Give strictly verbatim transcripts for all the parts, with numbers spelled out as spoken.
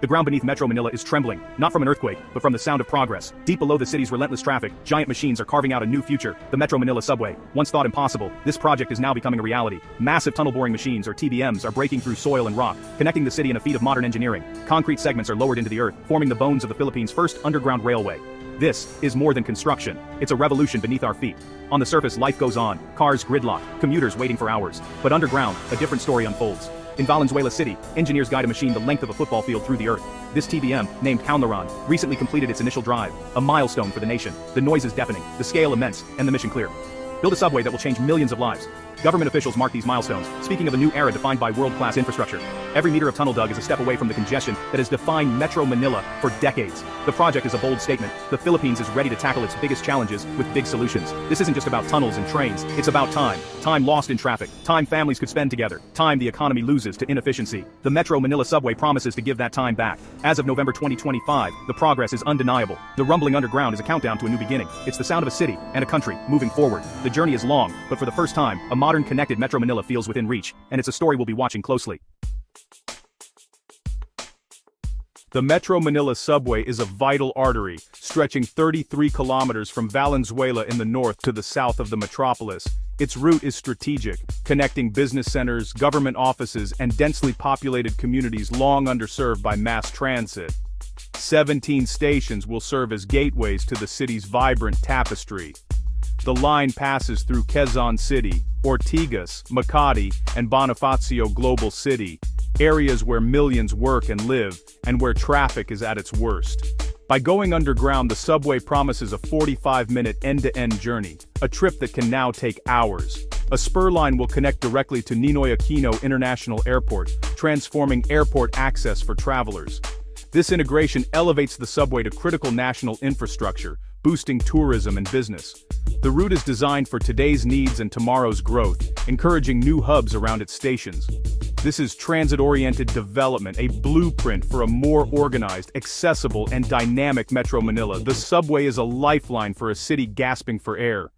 The ground beneath Metro Manila is trembling, not from an earthquake, but from the sound of progress. Deep below the city's relentless traffic, giant machines are carving out a new future. The Metro Manila Subway, once thought impossible, this project is now becoming a reality. Massive tunnel boring machines, or T B Ms, are breaking through soil and rock, connecting the city in a feat of modern engineering. Concrete segments are lowered into the earth, forming the bones of the Philippines' first underground railway. This is more than construction. It's a revolution beneath our feet. On the surface, life goes on, cars gridlocked, commuters waiting for hours. But underground, a different story unfolds. In Valenzuela City, engineers guide a machine the length of a football field through the earth. This T B M, named Kaunlaran, recently completed its initial drive, a milestone for the nation. The noise is deafening, the scale immense, and the mission clear. Build a subway that will change millions of lives. Government officials mark these milestones, speaking of a new era defined by world-class infrastructure. Every meter of tunnel dug is a step away from the congestion that has defined Metro Manila for decades. The project is a bold statement. The Philippines is ready to tackle its biggest challenges with big solutions. This isn't just about tunnels and trains, it's about time. Time lost in traffic, time families could spend together, time the economy loses to inefficiency. The Metro Manila Subway promises to give that time back. As of November twenty twenty-five, the progress is undeniable. The rumbling underground is a countdown to a new beginning. It's the sound of a city and a country moving forward. The journey is long, but for the first time, a modern connected Metro Manila feels within reach, and it's a story we'll be watching closely. The Metro Manila Subway is a vital artery, stretching thirty-three kilometers from Valenzuela in the north to the south of the metropolis. Its route is strategic, connecting business centers, government offices, and densely populated communities long underserved by mass transit. seventeen stations will serve as gateways to the city's vibrant tapestry. The line passes through Quezon City, Ortigas, Makati, and Bonifacio Global City, areas where millions work and live, and where traffic is at its worst. By going underground, the subway promises a forty-five minute end-to-end journey, a trip that can now take hours. A spur line will connect directly to Ninoy Aquino International Airport, transforming airport access for travelers. This integration elevates the subway to critical national infrastructure, boosting tourism and business. The route is designed for today's needs and tomorrow's growth, encouraging new hubs around its stations. This is transit-oriented development, a blueprint for a more organized, accessible, and dynamic Metro Manila. The subway is a lifeline for a city gasping for air.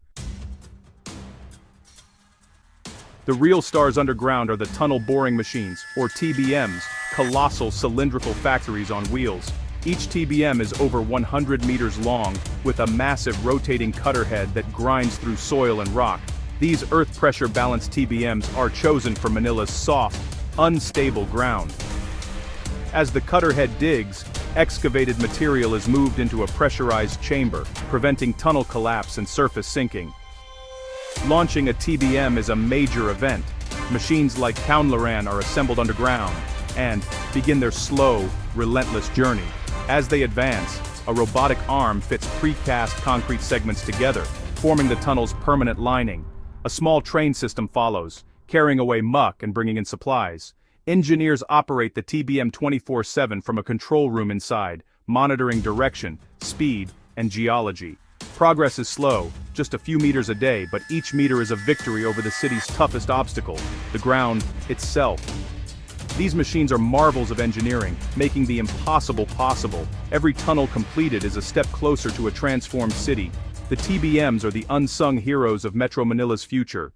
The real stars underground are the tunnel boring machines, or T B Ms, colossal cylindrical factories on wheels. Each T B M is over one hundred meters long, with a massive rotating cutter head that grinds through soil and rock. These earth pressure balanced T B Ms are chosen for Manila's soft, unstable ground. As the cutterhead digs, excavated material is moved into a pressurized chamber, preventing tunnel collapse and surface sinking. Launching a T B M is a major event. Machines like Kaunlaran are assembled underground and begin their slow, relentless journey. As they advance, a robotic arm fits precast concrete segments together, forming the tunnel's permanent lining. A small train system follows, carrying away muck and bringing in supplies. Engineers operate the T B M twenty-four seven from a control room inside, monitoring direction, speed, and geology. Progress is slow, just a few meters a day, but each meter is a victory over the city's toughest obstacle, the ground itself. These machines are marvels of engineering, making the impossible possible. Every tunnel completed is a step closer to a transformed city. The T B Ms are the unsung heroes of Metro Manila's future.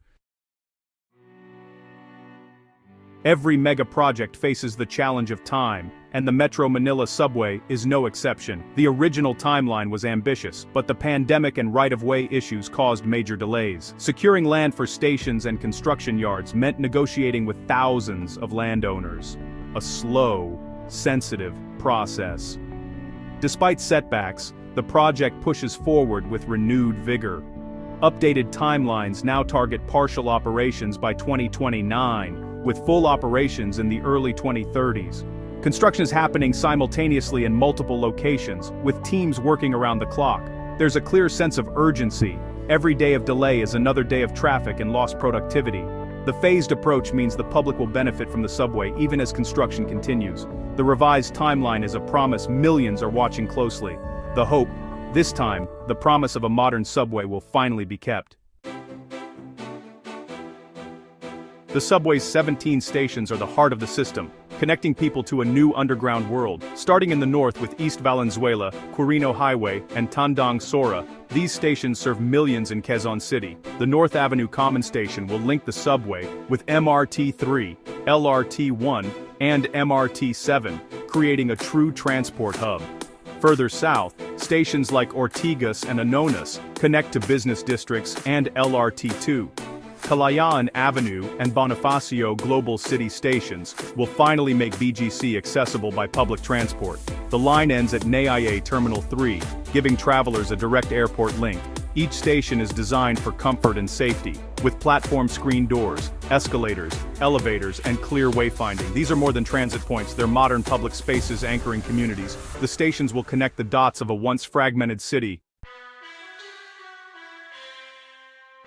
Every mega project faces the challenge of time, and the Metro Manila Subway is no exception. The original timeline was ambitious, but the pandemic and right-of-way issues caused major delays. Securing land for stations and construction yards meant negotiating with thousands of landowners. A slow, sensitive process. Despite setbacks, the project pushes forward with renewed vigor. Updated timelines now target partial operations by twenty twenty-nine, with full operations in the early twenty thirties. Construction is happening simultaneously in multiple locations, with teams working around the clock. There's a clear sense of urgency. Every day of delay is another day of traffic and lost productivity. The phased approach means the public will benefit from the subway even as construction continues. The revised timeline is a promise millions are watching closely. The hope, this time, the promise of a modern subway will finally be kept. The subway's seventeen stations are the heart of the system, connecting people to a new underground world. Starting in the north with East Valenzuela, Quirino Highway, and Tandang Sora, these stations serve millions in Quezon City. The North Avenue Common Station will link the subway with M R T three, L R T one, and M R T seven, creating a true transport hub. Further south, stations like Ortigas and Anonas connect to business districts and L R T two. Kalayaan Avenue and Bonifacio Global City stations will finally make B G C accessible by public transport. The line ends at N A I A Terminal three, giving travelers a direct airport link. Each station is designed for comfort and safety, with platform screen doors, escalators, elevators, and clear wayfinding. These are more than transit points, they're modern public spaces anchoring communities. The stations will connect the dots of a once fragmented city.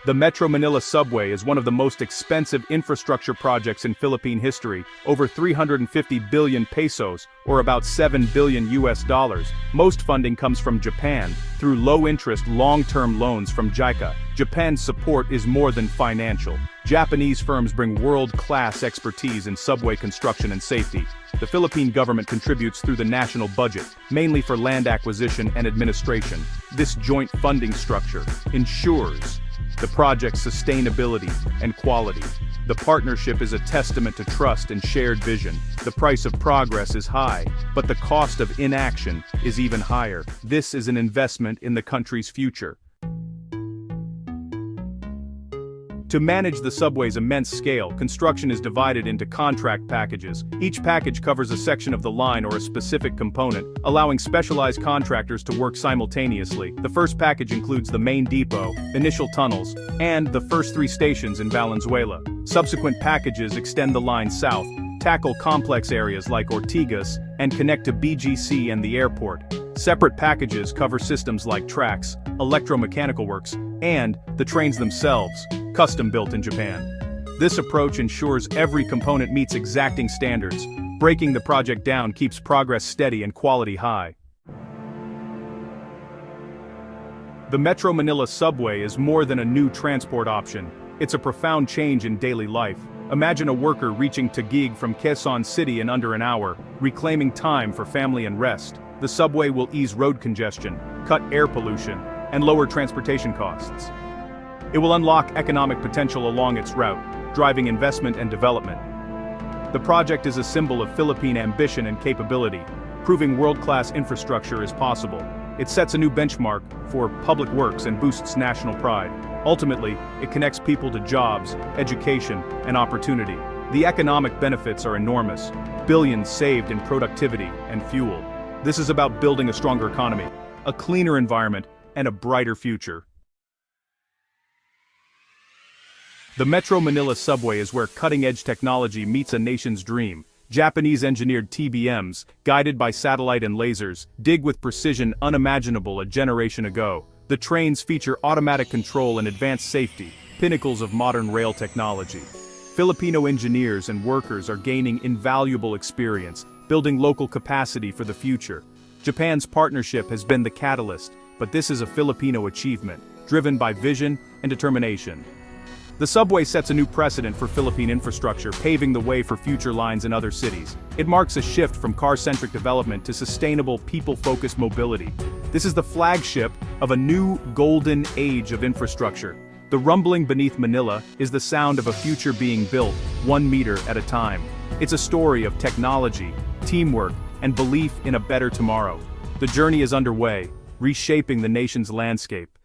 The Metro Manila Subway is one of the most expensive infrastructure projects in Philippine history, over three hundred fifty billion pesos, or about seven billion U S dollars. Most funding comes from Japan, through low-interest long-term loans from JICA. Japan's support is more than financial. Japanese firms bring world-class expertise in subway construction and safety. The Philippine government contributes through the national budget, mainly for land acquisition and administration. This joint funding structure ensures the project's sustainability and quality. The partnership is a testament to trust and shared vision. The price of progress is high, but the cost of inaction is even higher. This is an investment in the country's future. To manage the subway's immense scale, construction is divided into contract packages. Each package covers a section of the line or a specific component, allowing specialized contractors to work simultaneously. The first package includes the main depot, initial tunnels, and the first three stations in Valenzuela. Subsequent packages extend the line south, tackle complex areas like Ortigas, and connect to B G C and the airport. Separate packages cover systems like tracks, electromechanical works, and the trains themselves, custom built in Japan. This approach ensures every component meets exacting standards. Breaking the project down keeps progress steady and quality high. The Metro Manila Subway is more than a new transport option. It's a profound change in daily life. Imagine a worker reaching Taguig from Quezon City in under an hour, reclaiming time for family and rest. The subway will ease road congestion, cut air pollution, and lower transportation costs. It will unlock economic potential along its route, driving investment and development. The project is a symbol of Philippine ambition and capability, proving world-class infrastructure is possible. It sets a new benchmark for public works and boosts national pride. Ultimately, it connects people to jobs, education, and opportunity. The economic benefits are enormous, billions saved in productivity and fuel. This is about building a stronger economy, a cleaner environment, and a brighter future. The Metro Manila Subway is where cutting-edge technology meets a nation's dream. Japanese-engineered T B Ms, guided by satellite and lasers, dig with precision unimaginable a generation ago. The trains feature automatic control and advanced safety, pinnacles of modern rail technology. Filipino engineers and workers are gaining invaluable experience, building local capacity for the future. Japan's partnership has been the catalyst, but this is a Filipino achievement, driven by vision and determination. The subway sets a new precedent for Philippine infrastructure, paving the way for future lines in other cities. It marks a shift from car-centric development to sustainable, people-focused mobility. This is the flagship of a new golden age of infrastructure. The rumbling beneath Manila is the sound of a future being built, one meter at a time. It's a story of technology, teamwork, and belief in a better tomorrow. The journey is underway, reshaping the nation's landscape.